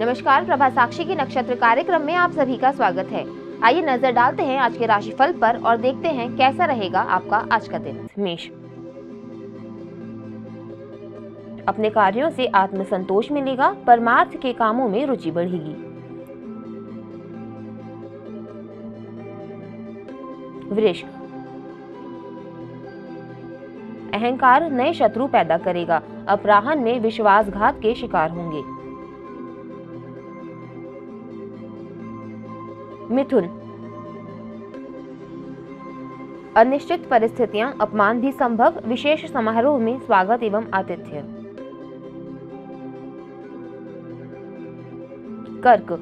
नमस्कार, प्रभासाक्षी के नक्षत्र कार्यक्रम में आप सभी का स्वागत है। आइए नजर डालते हैं आज के राशिफल पर और देखते हैं कैसा रहेगा आपका आज का दिन। मेष, अपने कार्यों से आत्मसंतोष मिलेगा, परमार्थ के कामों में रुचि बढ़ेगी। वृश्चिक, अहंकार नए शत्रु पैदा करेगा, अपराहन में विश्वासघात के शिकार होंगे। मिथुन, अनिश्चित परिस्थितियां, अपमान भी संभव, विशेष समारोह में स्वागत एवं आतिथ्य। कर्क,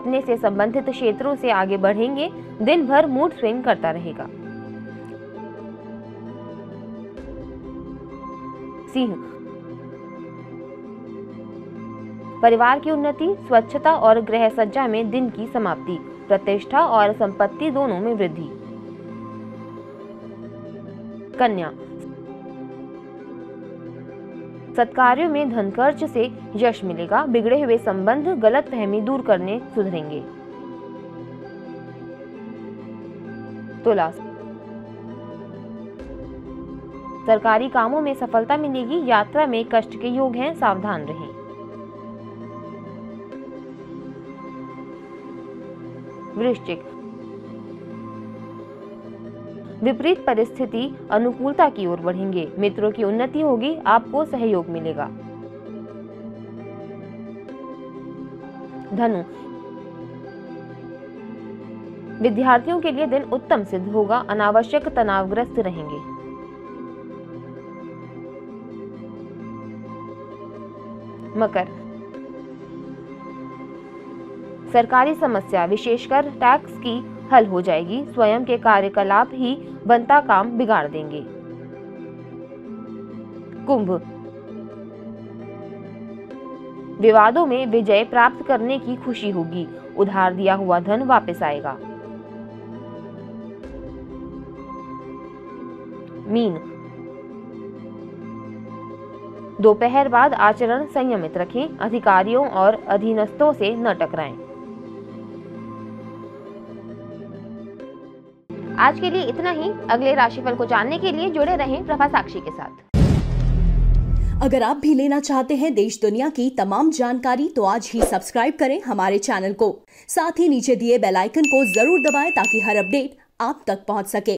अपने से संबंधित क्षेत्रों से आगे बढ़ेंगे, दिन भर मूड स्विंग करता रहेगा। सिंह, परिवार की उन्नति, स्वच्छता और गृह सज्जा में दिन की समाप्ति, प्रतिष्ठा और संपत्ति दोनों में वृद्धि। कन्या, सत्कार्यों में धन खर्च से यश मिलेगा, बिगड़े हुए संबंध, गलत फहमी दूर करने सुधरेंगे। तुला, सरकारी कामों में सफलता मिलेगी, यात्रा में कष्ट के योग हैं, सावधान रहें। वृश्चिक, विपरीत परिस्थिति अनुकूलता की ओर बढ़ेंगे, मित्रों की उन्नति होगी, आपको सहयोग मिलेगा। धनु, विद्यार्थियों के लिए दिन उत्तम सिद्ध होगा, अनावश्यक तनावग्रस्त रहेंगे। मकर, सरकारी समस्या, विशेषकर टैक्स की, हल हो जाएगी, स्वयं के कार्यकलाप ही बनता काम बिगाड़ देंगे। कुंभ, विवादों में विजय प्राप्त करने की खुशी होगी, उधार दिया हुआ धन वापस आएगा। मीन, दोपहर बाद आचरण संयमित रखें, अधिकारियों और अधीनस्थों से न टकराएं। आज के लिए इतना ही। अगले राशिफल को जानने के लिए जुड़े रहें प्रभासाक्षी के साथ। अगर आप भी लेना चाहते हैं देश दुनिया की तमाम जानकारी तो आज ही सब्सक्राइब करें हमारे चैनल को, साथ ही नीचे दिए बेल आइकन को जरूर दबाएं ताकि हर अपडेट आप तक पहुंच सके।